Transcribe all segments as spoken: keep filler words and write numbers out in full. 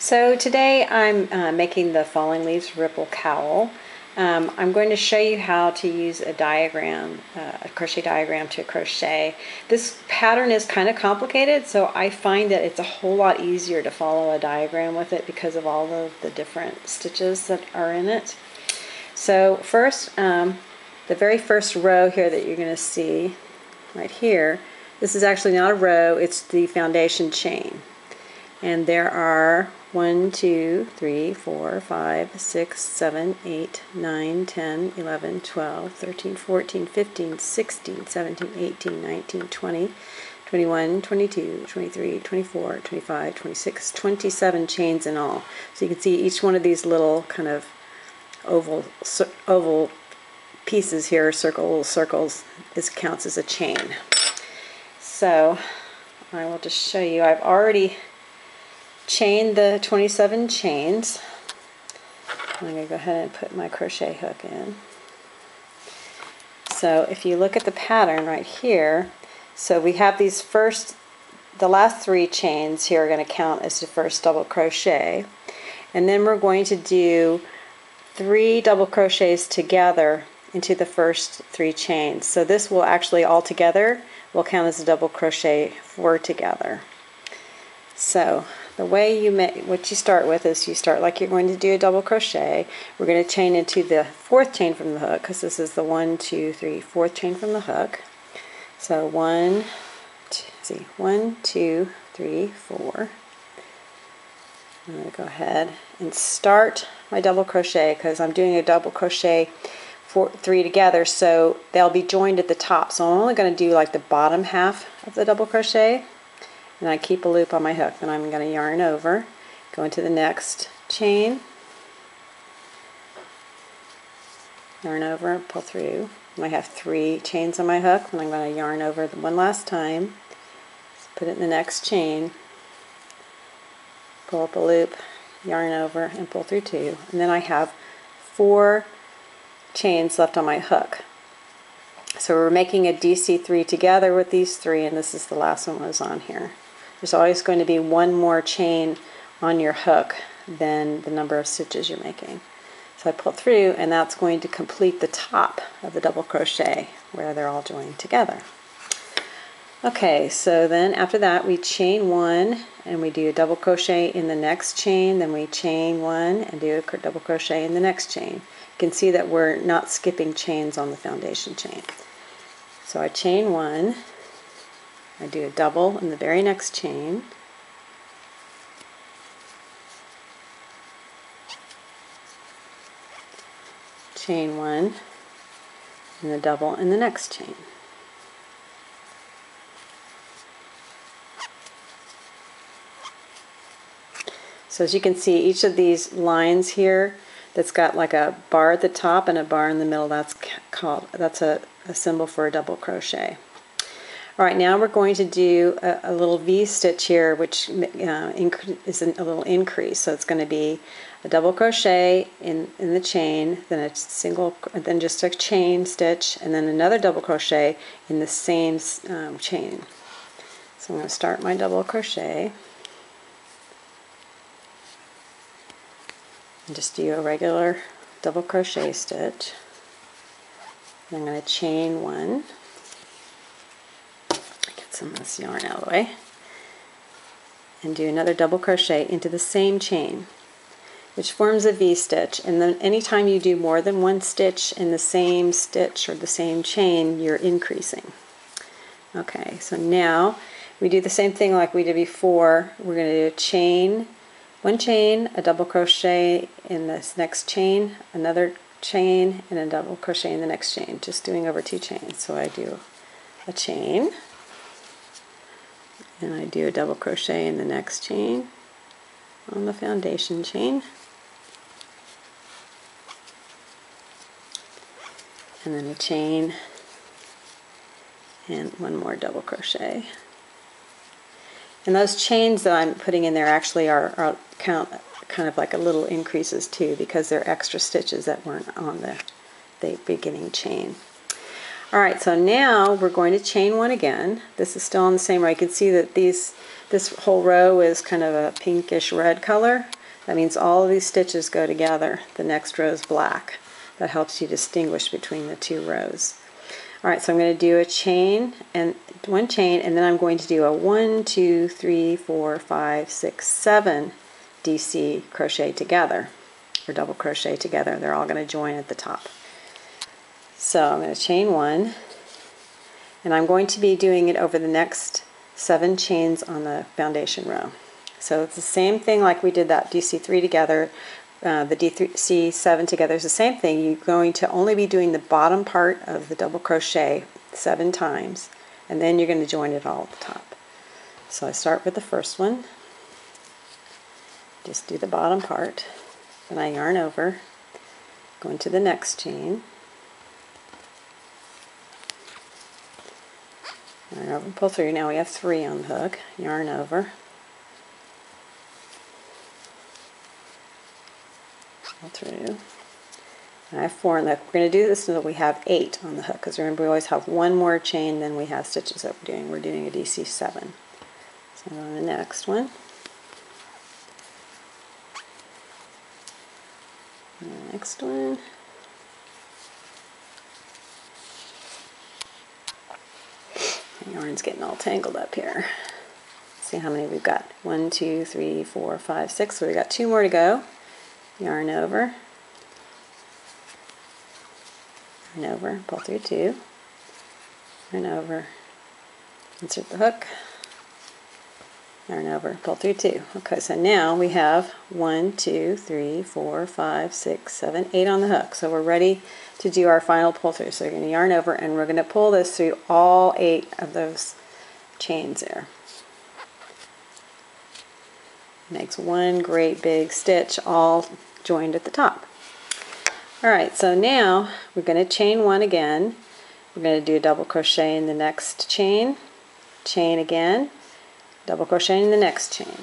So today I'm uh, making the Falling Leaves Ripple Cowl. Um, I'm going to show you how to use a diagram, uh, a crochet diagram to crochet. This pattern is kind of complicated, so I find that it's a whole lot easier to follow a diagram with it because of all of the different stitches that are in it. So first, um, the very first row here that you're going to see right here, this is actually not a row, it's the foundation chain. And there are one, two, three, four, five, six, seven, eight, nine, ten, eleven, twelve, thirteen, fourteen, fifteen, sixteen, seventeen, eighteen, nineteen, twenty, twenty-one, twenty-two, twenty-three, twenty-four, twenty-five, twenty-six, twenty-seven chains in all. So you can see each one of these little kind of oval oval pieces here, circle, little circles, this counts as a chain. So I will just show you. I've already chained the twenty-seven chains. I'm going to go ahead and put my crochet hook in. So if you look at the pattern right here, so we have these first, the last three chains here are going to count as the first double crochet, and then we're going to do three double crochets together into the first three chains. So this will actually all together will count as a double crochet four together. So the way you make, what you start with is you start like you're going to do a double crochet. We're going to chain into the fourth chain from the hook, because this is the one, two, three, fourth chain from the hook. So one, two, see, one, two, three, four. I'm going to go ahead and start my double crochet because I'm doing a double crochet Four, three together, so they'll be joined at the top. So I'm only going to do like the bottom half of the double crochet, and I keep a loop on my hook. Then I'm going to yarn over, go into the next chain, yarn over, pull through. And I have three chains on my hook, and I'm going to yarn over the one last time, put it in the next chain, pull up a loop, yarn over, and pull through two. And then I have four chains left on my hook. So we're making a D C three together with these three, and this is the last one that was on here. There's always going to be one more chain on your hook than the number of stitches you're making. So I pull through, and that's going to complete the top of the double crochet where they're all joined together. Okay, so then after that we chain one and we do a double crochet in the next chain, then we chain one and do a double crochet in the next chain. You can see that we're not skipping chains on the foundation chain. So I chain one, I do a double in the very next chain, chain one, and a double in the next chain. So as you can see, each of these lines here that's got like a bar at the top and a bar in the middle, that's called, that's a, a symbol for a double crochet. All right, now we're going to do a, a little V stitch here, which uh, is an, a little increase. So it's going to be a double crochet in in the chain, then a single, then just a chain stitch, and then another double crochet in the same um, chain. So I'm going to start my double crochet. Just do a regular double crochet stitch. I'm going to chain one. Get some of this yarn out of the way. And do another double crochet into the same chain, which forms a V stitch. And then anytime you do more than one stitch in the same stitch or the same chain, you're increasing. Okay, so now we do the same thing like we did before. We're going to do a chain, one chain, a double crochet in this next chain, another chain, and a double crochet in the next chain, just doing over two chains. So I do a chain, and I do a double crochet in the next chain on the foundation chain, and then a chain, and one more double crochet. And those chains that I'm putting in there actually are, are count kind of like a little increases too, because they're extra stitches that weren't on the, the beginning chain. Alright, so now we're going to chain one again. This is still on the same row. You can see that these this whole row is kind of a pinkish red color. That means all of these stitches go together. The next row is black. That helps you distinguish between the two rows. Alright, so I'm going to do a chain and one chain, and then I'm going to do a one, two, three, four, five, six, seven D C crochet together, or double crochet together. They're all going to join at the top. So I'm going to chain one, and I'm going to be doing it over the next seven chains on the foundation row. So it's the same thing like we did that D C three together, uh, the D C seven together is the same thing. You're going to only be doing the bottom part of the double crochet seven times, and then you're going to join it all at the top. So I start with the first one, just do the bottom part, then I yarn over, go into the next chain, yarn over and pull through. Now we have three on the hook, yarn over, pull through, and I have four on the hook. We're going to do this until we have eight on the hook, because remember we always have one more chain than we have stitches that we're doing. We're doing a D C seven. So on the next one, the next one, my yarn's getting all tangled up here. Let's see how many we've got. One, two, three, four, five, six. So we've got two more to go. Yarn over, yarn over, pull through two, yarn over, insert the hook, yarn over, pull through two. Okay, so now we have one, two, three, four, five, six, seven, eight on the hook. So we're ready to do our final pull through. So you're going to yarn over, and we're going to pull this through all eight of those chains there. Makes one great big stitch all joined at the top. Alright, so now we're going to chain one again. We're going to do a double crochet in the next chain, chain again, double crochet in the next chain.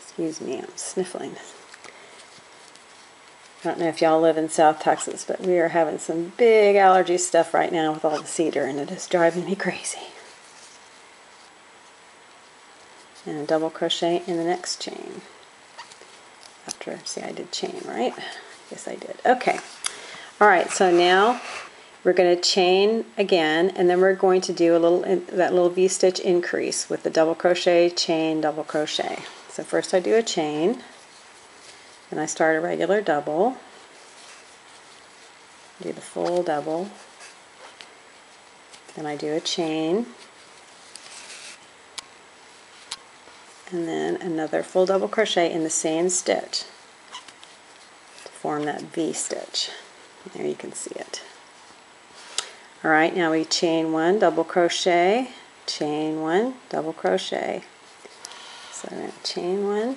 Excuse me, I'm sniffling. I don't know if y'all live in South Texas, but we are having some big allergy stuff right now with all the cedar, and it is driving me crazy. And a double crochet in the next chain. After, see, I did chain, right? Yes, I did. Okay. All right, so now we're going to chain again, and then we're going to do a little that little V-stitch increase with the double crochet, chain, double crochet. So first I do a chain, and I start a regular double, do the full double, then I do a chain, and then another full double crochet in the same stitch to form that V stitch. There you can see it. Alright, now we chain one, double crochet, chain one, double crochet. So I'm going to chain one,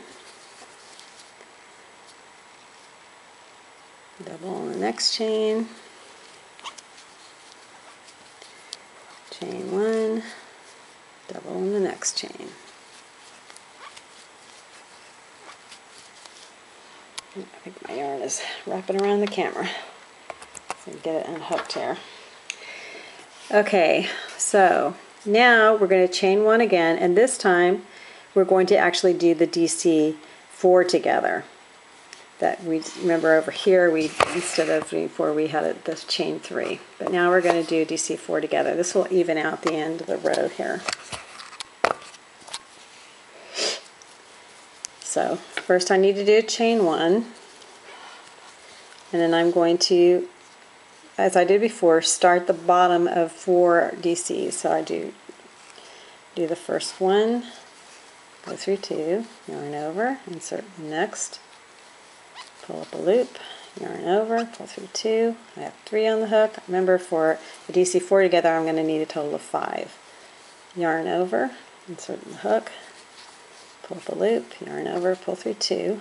double on the next chain, chain one, double on the next chain. I think my yarn is wrapping around the camera, so get it unhooked here. Okay, so now we're going to chain one again, and this time we're going to actually do the D C four together. That we remember over here, we instead of doing four, we had it the chain three. But now we're going to do D C four together. This will even out the end of the row here. So first I need to do a chain one, and then I'm going to, as I did before, start the bottom of four D Cs. So I do do the first one, go through two, yarn over, insert the next, pull up a loop, yarn over, pull through two, I have three on the hook. Remember, for the D C four together I'm going to need a total of five. Yarn over, insert the hook, pull up a loop, yarn over, pull through two,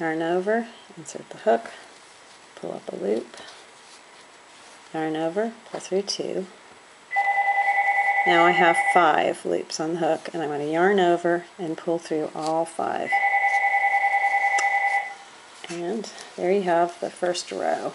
yarn over, insert the hook, pull up a loop, yarn over, pull through two. Now I have five loops on the hook, and I'm going to yarn over and pull through all five. And there you have the first row.